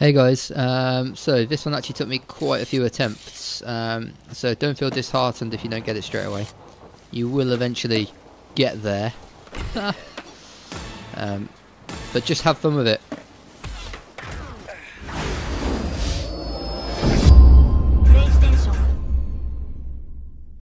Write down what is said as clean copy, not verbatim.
Hey guys, so this one actually took me quite a few attempts, so don't feel disheartened if you don't get it straight away. You will eventually get there, but just have fun with it.